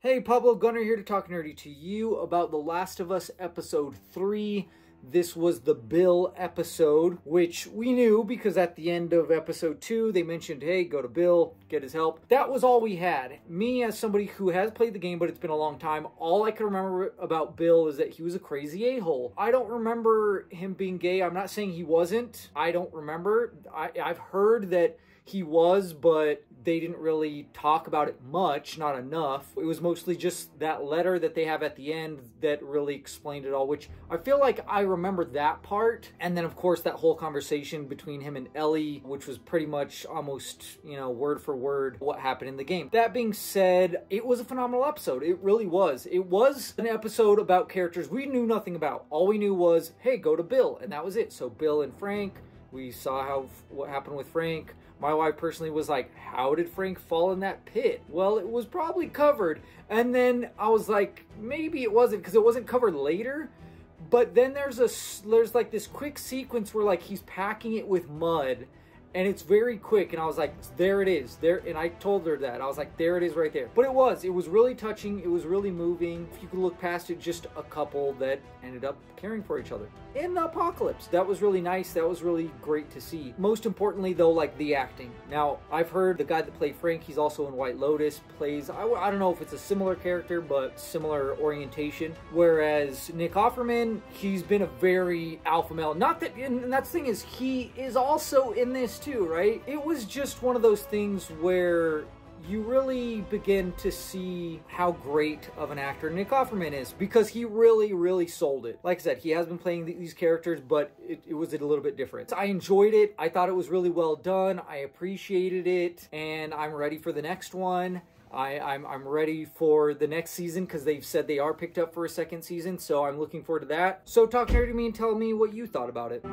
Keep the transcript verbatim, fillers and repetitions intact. Hey, Pablo Gunner here to talk nerdy to you about The Last of Us episode three. This was the Bill episode, which we knew because at the end of episode two, they mentioned, hey, go to Bill, get his help. That was all we had. Me, as somebody who has played the game, but it's been a long time, all I can remember about Bill is that he was a crazy a-hole. I don't remember him being gay. I'm not saying he wasn't. I don't remember. I, I've heard that he was, but they didn't really talk about it much, not enough. It was mostly just that letter that they have at the end that really explained it all, which I feel like I remember that part. And then, of course, that whole conversation between him and Ellie, which was pretty much almost, you know, word for word what happened in the game. That being said, it was a phenomenal episode. It really was. It was an episode about characters we knew nothing about. All we knew was, hey, go to Bill, and that was it. So Bill and Frank, we saw how what happened with Frank. My wife personally was like, how did Frank fall in that pit? Well, it was probably covered. And then I was like, maybe it wasn't, because it wasn't covered later. But then there's a there's like this quick sequence where like he's packing it with mud, and it's very quick, and I was like, there it is. There, and I told her that. I was like, there it is right there. But it was. It was really touching. It was really moving. If you could look past it, just a couple that ended up caring for each other in the apocalypse. That was really nice. That was really great to see. Most importantly, though, like the acting. Now, I've heard the guy that played Frank, he's also in White Lotus, plays, I, I don't know if it's a similar character, but similar orientation. Whereas Nick Offerman, he's been a very alpha male. Not that, and that's the thing is, he is also in this too, right? It was just one of those things where you really begin to see how great of an actor Nick Offerman is, because he really, really sold it. Like I said, he has been playing these characters, but it, it was a little bit different. I enjoyed it. I thought it was really well done. I appreciated it, and I'm ready for the next one. I, I'm, I'm ready for the next season, because they've said they are picked up for a second season, so I'm looking forward to that. So talk nerdy to me and tell me what you thought about it.